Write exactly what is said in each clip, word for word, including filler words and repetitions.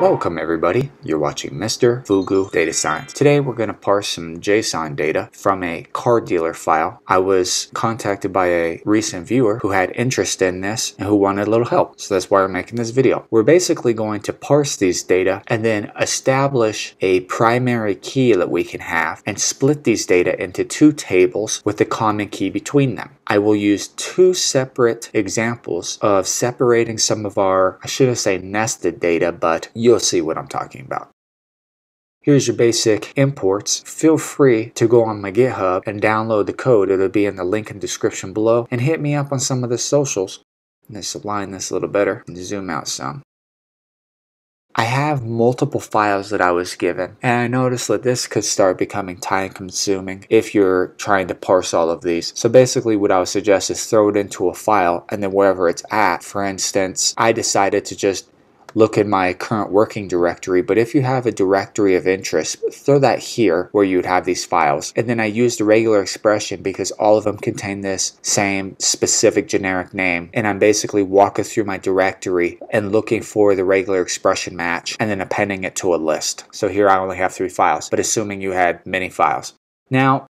Welcome everybody, you're watching Mister Fugu Data Science. Today we're going to parse some JSON data from a car dealer file. I was contacted by a recent viewer who had interest in this and who wanted a little help, so that's why we're making this video. We're basically going to parse these data and then establish a primary key that we can have and split these data into two tables with the common key between them. I will use two separate examples of separating some of our, I shouldn't say nested data, but you'll You'll see what I'm talking about. Here's your basic imports. Feel free to go on my GitHub and download the code. It'll be in the link in the description below. And hit me up on some of the socials. Let's align this a little better and zoom out some. I have multiple files that I was given, and I noticed that this could start becoming time consuming if you're trying to parse all of these. So basically what I would suggest is throw it into a file and then wherever it's at. For instance, I decided to just look in my current working directory, but if you have a directory of interest, throw that here where you'd have these files. And then I used a regular expression because all of them contain this same specific generic name, and I'm basically walking through my directory and looking for the regular expression match and then appending it to a list. So here I only have three files, but assuming you had many files. Now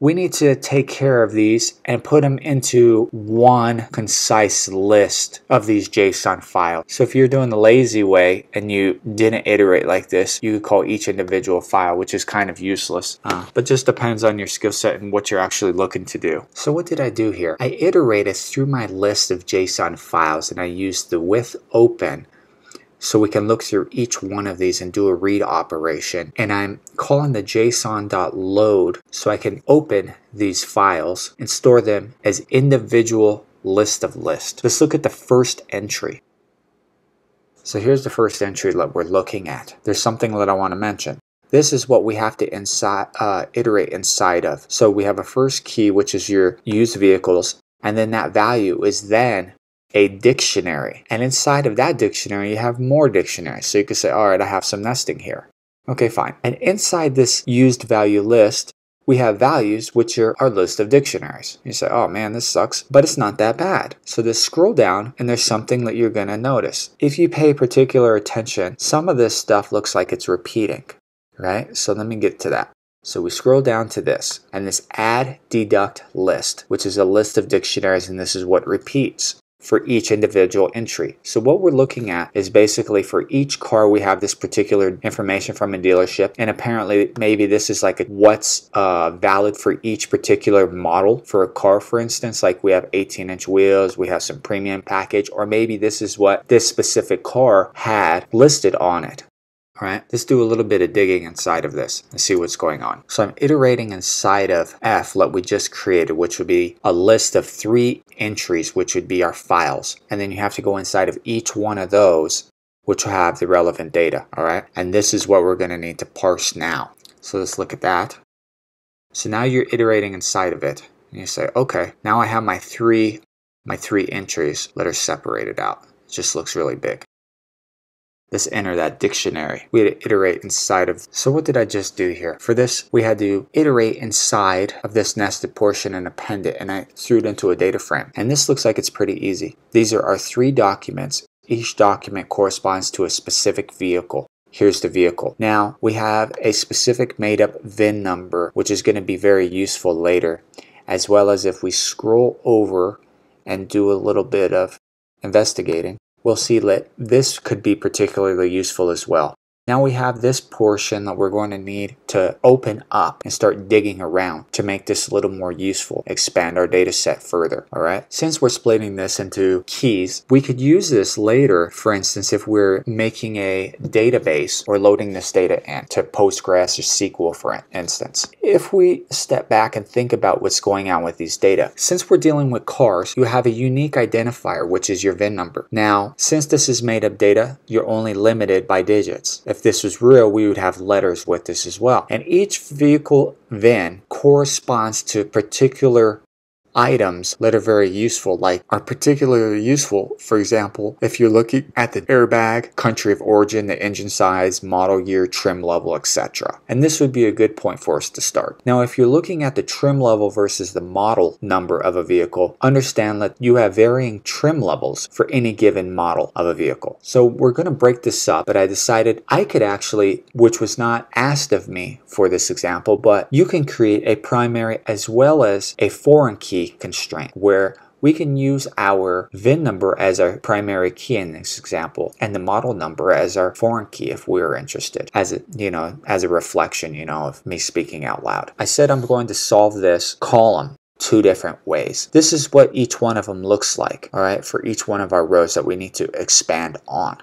we need to take care of these and put them into one concise list of these JSON files. So if you're doing the lazy way and you didn't iterate like this, you could call each individual file, which is kind of useless, uh, but just depends on your skill set and what you're actually looking to do. So what did I do here? I iterated through my list of JSON files and I used the with open so we can look through each one of these and do a read operation. And I'm calling the json.load so I can open these files and store them as individual list of lists. Let's look at the first entry. So here's the first entry that we're looking at. There's something that I want to mention. This is what we have to inside, uh, iterate inside of. So we have a first key, which is your used vehicles, and then that value is then a dictionary, and inside of that dictionary you have more dictionaries, so you could say, all right, I have some nesting here. Okay, fine. And inside this used value list we have values, which are our list of dictionaries. You say, oh man, this sucks, but it's not that bad. So just scroll down and there's something that you're gonna notice. If you pay particular attention, some of this stuff looks like it's repeating, right? So let me get to that. So we scroll down to this and this add deduct list, which is a list of dictionaries, and this is what repeats for each individual entry. So what we're looking at is basically for each car we have this particular information from a dealership, and apparently maybe this is like a, what's uh, valid for each particular model for a car. For instance, like we have eighteen inch wheels, we have some premium package, or maybe this is what this specific car had listed on it. All right, let's do a little bit of digging inside of this and see what's going on. So I'm iterating inside of F that we just created, which would be a list of three entries, which would be our files. And then you have to go inside of each one of those, which will have the relevant data. All right, and this is what we're going to need to parse now. So let's look at that. So now you're iterating inside of it. And you say, okay, now I have my three, my three entries that are separated out. It just looks really big. Let's enter that dictionary. We had to iterate inside of. So what did I just do here? For this, we had to iterate inside of this nested portion and append it, and I threw it into a data frame. And this looks like it's pretty easy. These are our three documents. Each document corresponds to a specific vehicle. Here's the vehicle. Now we have a specific made-up V I N number, which is going to be very useful later, as well as if we scroll over and do a little bit of investigating, we'll see that this could be particularly useful as well. Now we have this portion that we're going to need to open up and start digging around to make this a little more useful, expand our data set further. All right, since we're splitting this into keys, we could use this later. For instance, if we're making a database or loading this data into Postgres or S Q L, for instance. If we step back and think about what's going on with these data, since we're dealing with cars, you have a unique identifier, which is your V I N number. Now, since this is made up data, you're only limited by digits. If this was real, we would have letters with this as well. And each vehicle V I N corresponds to particular items that are very useful, like are particularly useful, for example, if you're looking at the airbag, country of origin, the engine size, model year, trim level, et cetera. And this would be a good point for us to start. Now, if you're looking at the trim level versus the model number of a vehicle, understand that you have varying trim levels for any given model of a vehicle. So we're going to break this up, but I decided I could actually, which was not asked of me for this example, but you can create a primary as well as a foreign key constraint where we can use our V I N number as our primary key in this example, and the model number as our foreign key if we are interested, as a, you know, as a reflection, you know, of me speaking out loud. I said I'm going to solve this column two different ways. This is what each one of them looks like, all right, for each one of our rows that we need to expand on.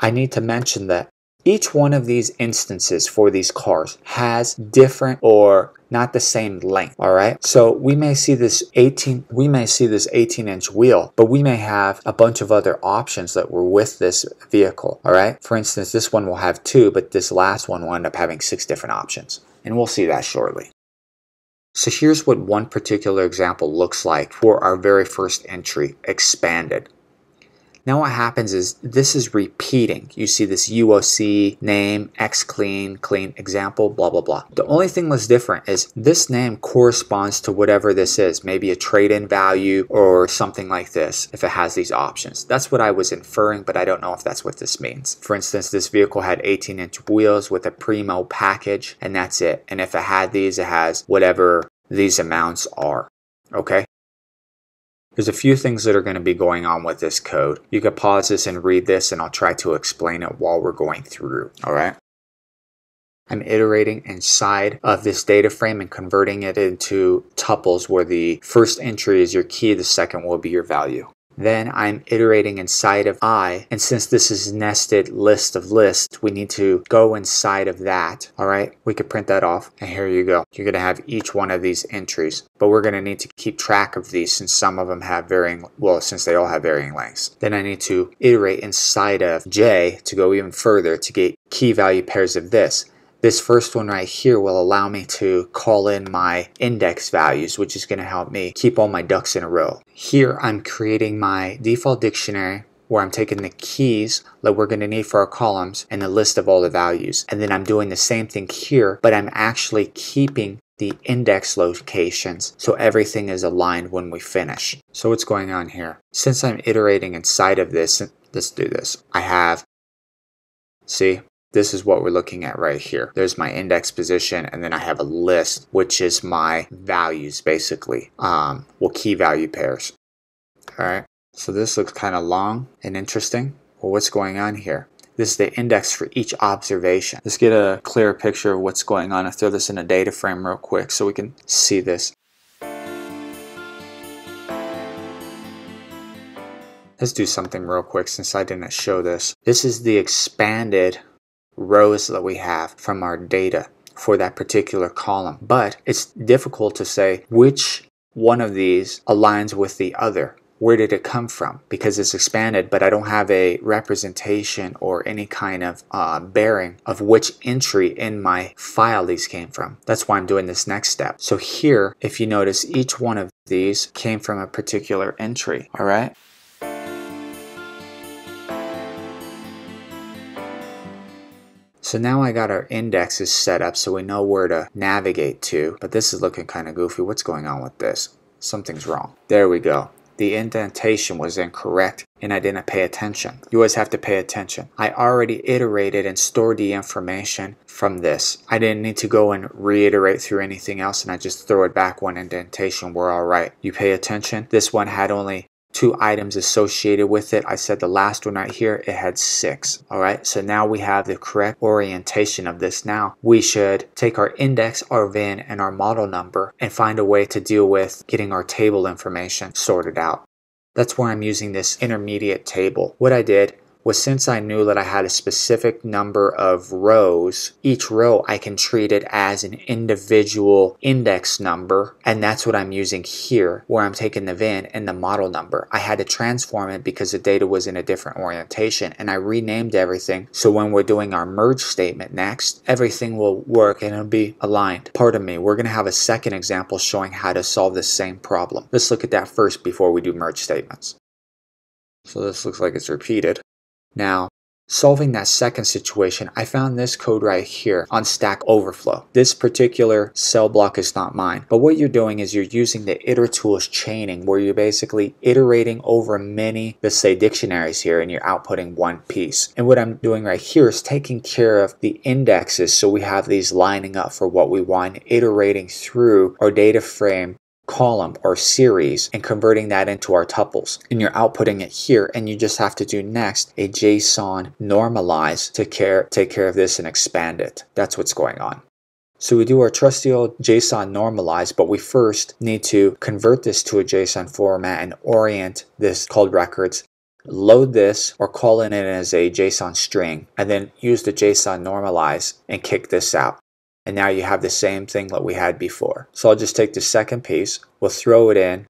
I need to mention that each one of these instances for these cars has different or not the same length, all right? So we may see this eighteen, we may see this eighteen inch wheel, but we may have a bunch of other options that were with this vehicle, all right? For instance, this one will have two, but this last one will end up having six different options. And we'll see that shortly. So here's what one particular example looks like for our very first entry, expanded. Now what happens is this is repeating. You see this U O C, name, X clean, clean, example, blah, blah, blah. The only thing that's different is this name corresponds to whatever this is, maybe a trade-in value or something like this if it has these options. That's what I was inferring, but I don't know if that's what this means. For instance, this vehicle had eighteen inch wheels with a primo package, and that's it. And if it had these, it has whatever these amounts are, okay? There's a few things that are going to be going on with this code. You could pause this and read this, and I'll try to explain it while we're going through, all right? I'm iterating inside of this data frame and converting it into tuples where the first entry is your key, the second will be your value. Then I'm iterating inside of I, and since this is nested list of lists, we need to go inside of that, all right? We could print that off, and here you go. You're gonna have each one of these entries, but we're gonna need to keep track of these since some of them have varying, well, since they all have varying lengths. Then I need to iterate inside of J to go even further to get key value pairs of this. This first one right here will allow me to call in my index values, which is going to help me keep all my ducks in a row. Here I'm creating my default dictionary where I'm taking the keys that we're going to need for our columns and the list of all the values. And then I'm doing the same thing here, but I'm actually keeping the index locations so everything is aligned when we finish. So what's going on here? Since I'm iterating inside of this, let's do this. I have, see? This is what we're looking at right here. There's my index position, and then I have a list, which is my values, basically. Um, well, key value pairs. All right, so this looks kind of long and interesting. Well, what's going on here? This is the index for each observation. Let's get a clearer picture of what's going on. I'll throw this in a data frame real quick so we can see this. Let's do something real quick since I didn't show this. This is the expanded rows that we have from our data for that particular column, but it's difficult to say which one of these aligns with the other. Where did it come from? Because it's expanded, but I don't have a representation or any kind of uh, bearing of which entry in my file these came from. That's why I'm doing this next step. So here, if you notice, each one of these came from a particular entry, all right? So now I got our indexes set up so we know where to navigate to, but this is looking kind of goofy. What's going on with this? Something's wrong. There we go. The indentation was incorrect and I didn't pay attention. You always have to pay attention. I already iterated and stored the information from this. I didn't need to go and reiterate through anything else, and I just throw it back one indentation. We're all right. You pay attention. This one had only two items associated with it. I said the last one right here, it had six. All right, so now we have the correct orientation of this. Now we should take our index, our V I N, and our model number and find a way to deal with getting our table information sorted out. That's where I'm using this intermediate table. What I did was since I knew that I had a specific number of rows, each row I can treat it as an individual index number, and that's what I'm using here, where I'm taking the V I N and the model number. I had to transform it because the data was in a different orientation, and I renamed everything, so when we're doing our merge statement next, everything will work and it'll be aligned. Pardon me, we're going to have a second example showing how to solve the same problem. Let's look at that first before we do merge statements. So this looks like it's repeated. Now, solving that second situation, I found this code right here on Stack Overflow. This particular cell block is not mine, but what you're doing is you're using the iterTools chaining, where you're basically iterating over many, let's say, dictionaries here, and you're outputting one piece. And what I'm doing right here is taking care of the indexes, so we have these lining up for what we want, iterating through our data frame column or series and converting that into our tuples, and you're outputting it here, and you just have to do next a JSON normalize to care take care of this and expand it. That's what's going on. So we do our trusty old JSON normalize, but we first need to convert this to a JSON format and orient this called records, load this or call in it as a JSON string, and then use the JSON normalize and kick this out. And now you have the same thing that we had before. So I'll just take the second piece, we'll throw it in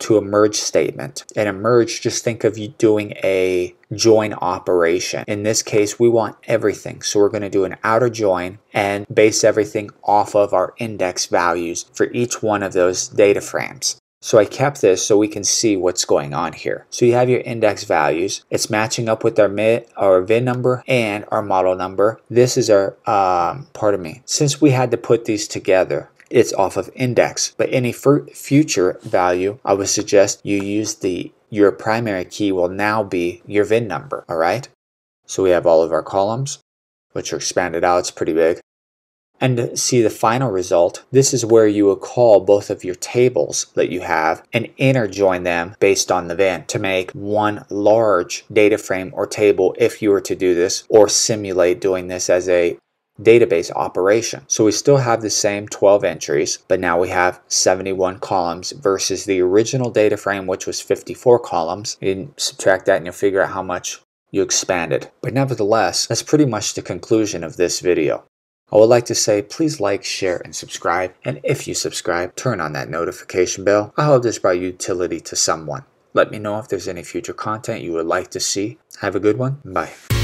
to a merge statement. And a merge, just think of you doing a join operation. In this case, we want everything. So we're going to do an outer join and base everything off of our index values for each one of those data frames. So I kept this so we can see what's going on here. So you have your index values. It's matching up with our mid, our V I N number and our model number. This is our, um, pardon me, since we had to put these together, it's off of index. But any future value, I would suggest you use the, your primary key will now be your V I N number, all right? So we have all of our columns, which are expanded out, it's pretty big. And see the final result, this is where you would call both of your tables that you have and inner join them based on the V I N to make one large data frame or table if you were to do this or simulate doing this as a database operation. So we still have the same twelve entries, but now we have seventy-one columns versus the original data frame, which was fifty-four columns. You can subtract that and you'll figure out how much you expanded. But nevertheless, that's pretty much the conclusion of this video. I would like to say please like, share, and subscribe, and if you subscribe, turn on that notification bell. I hope this brought utility to someone. Let me know if there's any future content you would like to see. Have a good one. Bye.